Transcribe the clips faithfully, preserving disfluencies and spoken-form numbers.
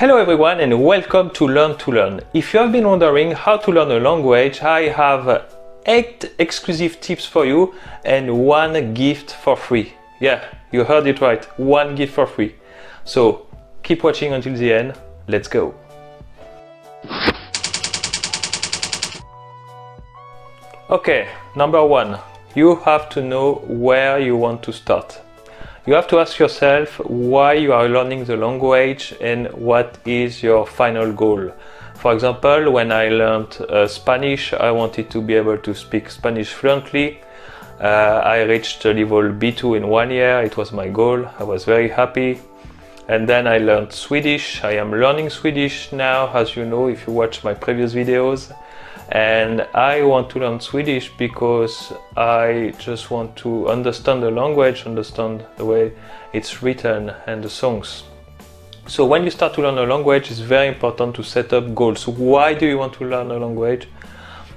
Hello everyone and welcome to Learn to Learn. If you have been wondering how to learn a language, I have eight exclusive tips for you and one gift for free. Yeah, you heard it right, one gift for free. So keep watching until the end, let's go. Okay, number one, you have to know where you want to start. You have to ask yourself why you are learning the language and what is your final goal. For example, when I learned uh, Spanish, I wanted to be able to speak Spanish fluently. Uh, I reached level B two in one year, it was my goal, I was very happy. And then I learned Swedish, I am learning Swedish now, as you know if you watch my previous videos. And I want to learn Swedish because I just want to understand the language, understand the way it's written and the songs. So when you start to learn a language, it's very important to set up goals. Why do you want to learn a language?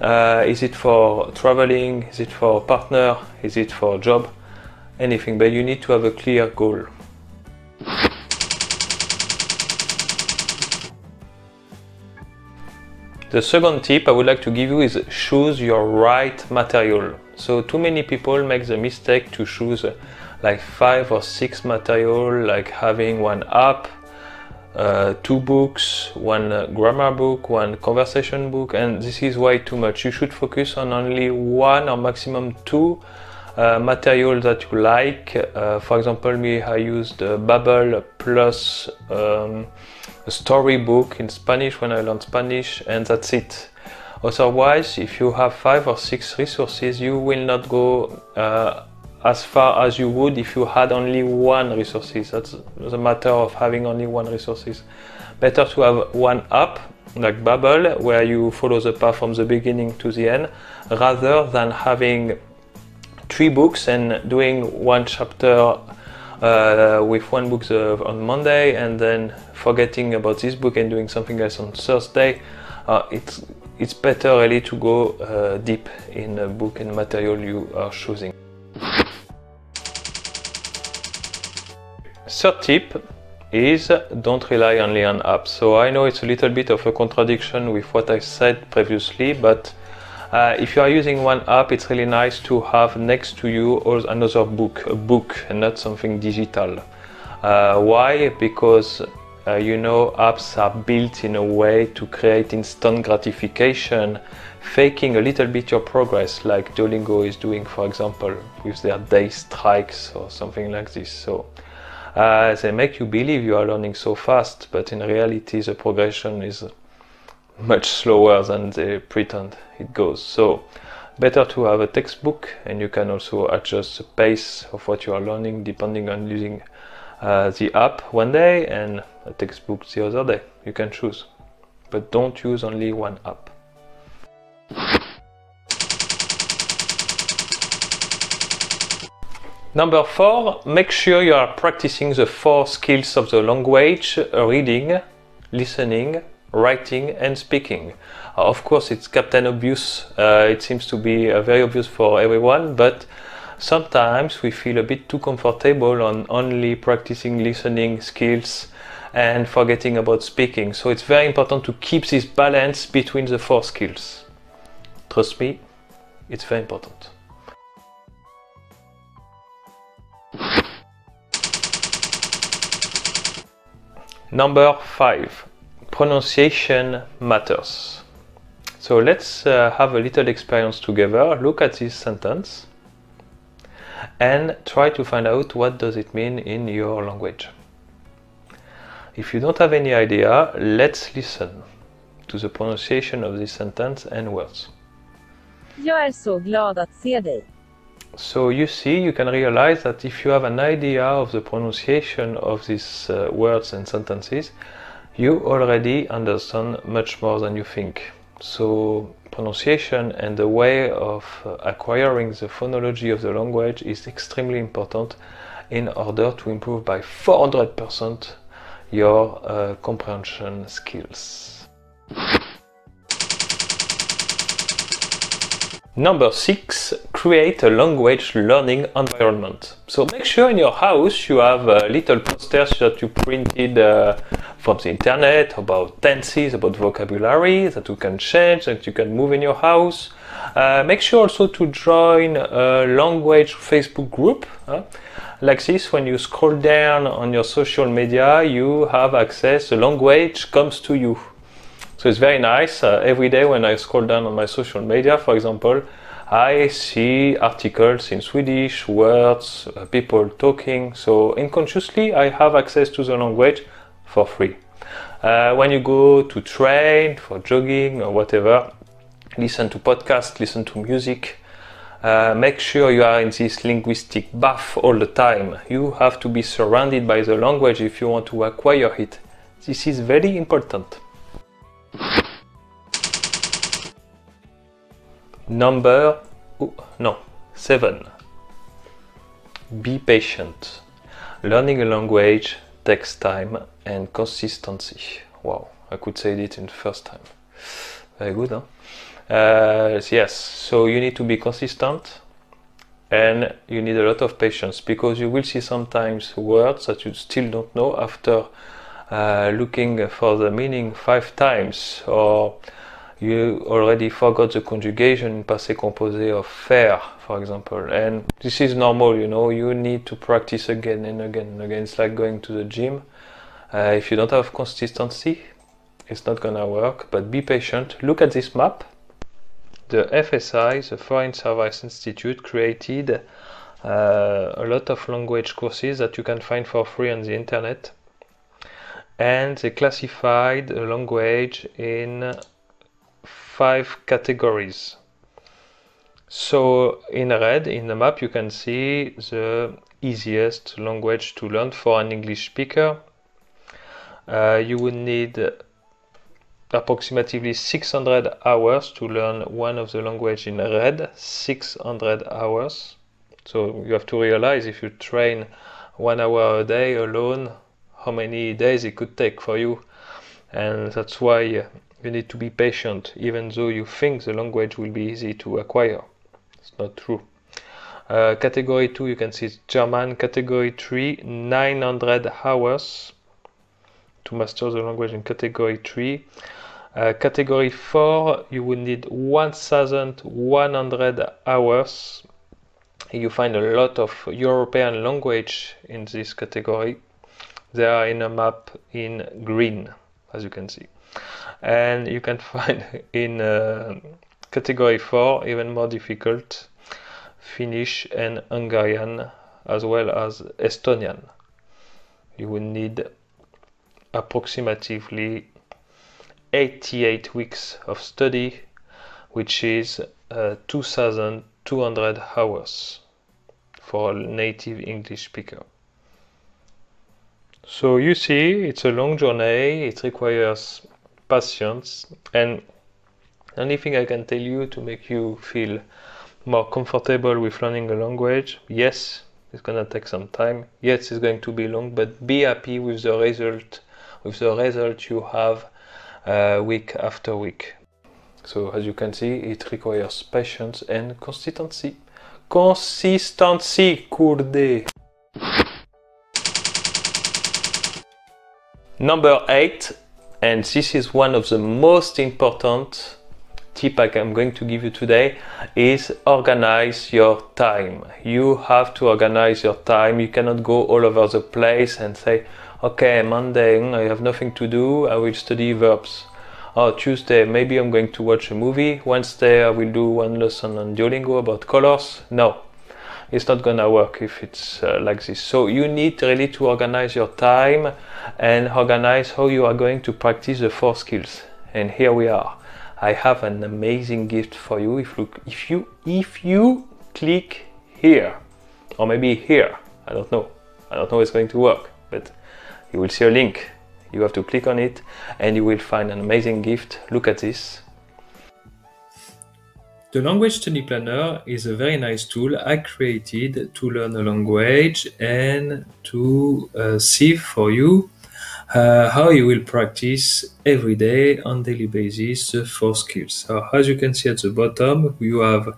Uh, is it for traveling? Is it for partner? Is it for job? Anything, but you need to have a clear goal. The second tip I would like to give you is choose your right material. So too many people make the mistake to choose like five or six material, like having one app, uh, two books, one grammar book, one conversation book, and this is way too much. You should focus on only one or maximum two uh, material that you like. Uh, for example, me, I used uh, Babbel plus um, a storybook in Spanish when I learned Spanish, and that's it. Otherwise, if you have five or six resources, you will not go uh, as far as you would if you had only one resources. That's the matter of having only one resources. Better to have one app like Babbel, where you follow the path from the beginning to the end, rather than having three books and doing one chapter Uh, with one book uh, on Monday and then forgetting about this book and doing something else on Thursday. uh, it's it's better really to go uh, deep in the book and material you are choosing. Third tip is don't rely only on apps. So I know it's a little bit of a contradiction with what I said previously, but Uh, if you are using one app, it's really nice to have next to you or another book, a book, and not something digital. Uh, why? Because uh, you know, apps are built in a way to create instant gratification, faking a little bit your progress, like Duolingo is doing, for example, with their day strikes or something like this. So uh, they make you believe you are learning so fast, but in reality, the progression is much slower than they pretend it goes. So better to have a textbook, and you can also adjust the pace of what you are learning depending on using uh, the app one day and a textbook the other day. You can choose, but don't use only one app. Number four, make sure you are practicing the four skills of the language: reading, listening, writing and speaking. Uh, of course, it's Captain Obvious. Uh, it seems to be uh, very obvious for everyone, but sometimes we feel a bit too comfortable on only practicing listening skills and forgetting about speaking. So it's very important to keep this balance between the four skills. Trust me, it's very important. Number five. Pronunciation matters. So let's uh, have a little experience together. Look at this sentence and try to find out what does it mean in your language. If you don't have any idea, let's listen to the pronunciation of this sentence and words. Jag är så glad att se dig. So you see, you can realize that if you have an idea of the pronunciation of these uh, words and sentences, you already understand much more than you think. So pronunciation and the way of acquiring the phonology of the language is extremely important in order to improve by four hundred percent your uh, comprehension skills. Number six, create a language learning environment. So make sure in your house you have uh, little posters that you printed uh, about the internet, about tenses, about vocabulary that you can change, that you can move in your house. Uh, make sure also to join a language Facebook group. Huh? Like this, when you scroll down on your social media, you have access, the language comes to you. So it's very nice. Uh, every day when I scroll down on my social media, for example, I see articles in Swedish, words, uh, people talking. So unconsciously, I have access to the language for free. Uh, when you go to train, for jogging or whatever, listen to podcasts, listen to music. Uh, make sure you are in this linguistic bath all the time. You have to be surrounded by the language if you want to acquire it. This is very important. Number oh, no, seven. Be patient. Learning a language takes time and consistency. Wow, I could say it in the first time. Very good, huh? Uh, yes, so you need to be consistent and you need a lot of patience, because you will see sometimes words that you still don't know after uh, looking for the meaning five times, or you already forgot the conjugation in passé-composé of faire, for example. And this is normal, you know, you need to practice again and again and again. It's like going to the gym. Uh, if you don't have consistency, it's not gonna work, but be patient. Look at this map. The F S I, the Foreign Service Institute, created uh, a lot of language courses that you can find for free on the internet. And they classified a language in five categories. So in red in the map you can see the easiest language to learn for an English speaker. Uh, you would need approximately six hundred hours to learn one of the language in red. six hundred hours. So you have to realize, if you train one hour a day alone, how many days it could take for you. And that's why you need to be patient, even though you think the language will be easy to acquire. It's not true. Uh, category two, you can see German. Category three, nine hundred hours to master the language in category three. Uh, category four, you will need one thousand one hundred hours. You find a lot of European language in this category. They are in a map in green, as you can see. And you can find in uh, category four, even more difficult, Finnish and Hungarian, as well as Estonian. You will need approximately eighty-eight weeks of study, which is uh, two thousand two hundred hours for a native English speaker. So you see, it's a long journey, it requires patience, and the only thing I can tell you to make you feel more comfortable with learning a language, yes, it's gonna take some time, yes, it's going to be long, but be happy with the result, with the result you have uh, week after week. So as you can see, it requires patience and consistency. Consistency, kurde! Number eight, and this is one of the most important tip I'm going to give you today, is organize your time. You have to organize your time. You cannot go all over the place and say, okay, Monday, I have nothing to do, I will study verbs. Or Tuesday, maybe I'm going to watch a movie. Wednesday, I will do one lesson on Duolingo about colors. No, it's not gonna work if it's uh, like this. So you need really to organize your time and organize how you are going to practice the four skills. And here we are. I have an amazing gift for you. If look, if you if you click here, or maybe here, I don't know. I don't know it's going to work, but you will see a link. You have to click on it, and you will find an amazing gift. Look at this. The Language Study Planner is a very nice tool I created to learn a language and to uh, see for you uh, how you will practice every day on daily basis the four skills. So as you can see at the bottom, you have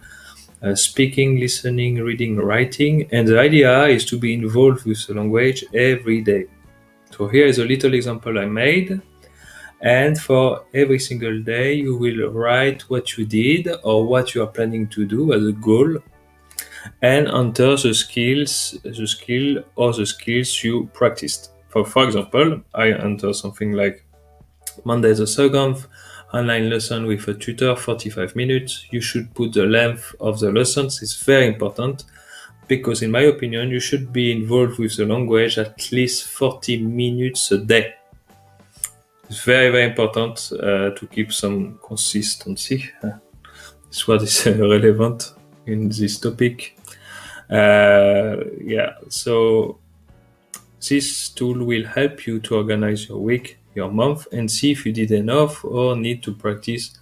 uh, speaking, listening, reading, writing, and the idea is to be involved with the language every day. So here is a little example I made. And for every single day, you will write what you did or what you are planning to do as a goal, and enter the skills, the skill or the skills you practiced. For, for example, I enter something like Monday the second, online lesson with a tutor, forty-five minutes. You should put the length of the lessons. It's very important because, in my opinion, you should be involved with the language at least forty minutes a day. It's very, very important uh, to keep some consistency. It's what is uh, relevant in this topic. Uh, yeah, so this tool will help you to organize your week, your month, and see if you did enough or need to practice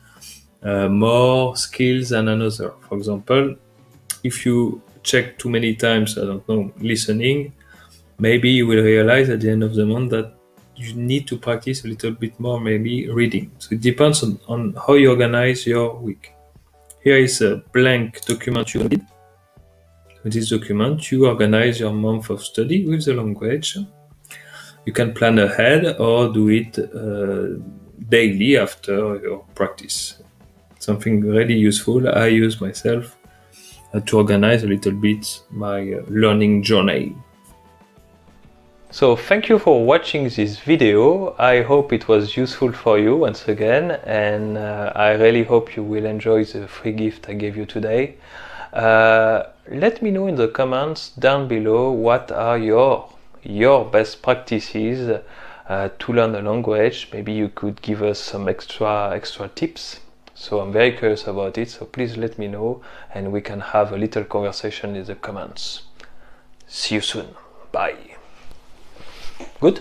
uh, more skills than another. For example, if you check too many times, I don't know, listening, maybe you will realize at the end of the month that you need to practice a little bit more, maybe reading. So it depends on, on how you organize your week. Here is a blank document you need. With this document, you organize your month of study with the language. You can plan ahead or do it uh, daily after your practice. Something really useful I use myself uh, to organize a little bit my uh, learning journey. So thank you for watching this video. I hope it was useful for you once again, and uh, I really hope you will enjoy the free gift I gave you today. Uh, let me know in the comments down below what are your your best practices uh, to learn a language. Maybe you could give us some extra extra tips. So I'm very curious about it, so please let me know and we can have a little conversation in the comments. See you soon. Bye. Good.